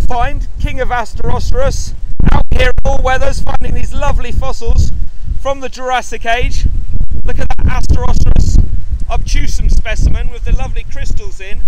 find, king of Asteroceras, out here in all weathers, finding these lovely fossils from the Jurassic age. Look at that Asteroceras obtusum specimen with the lovely crystals in.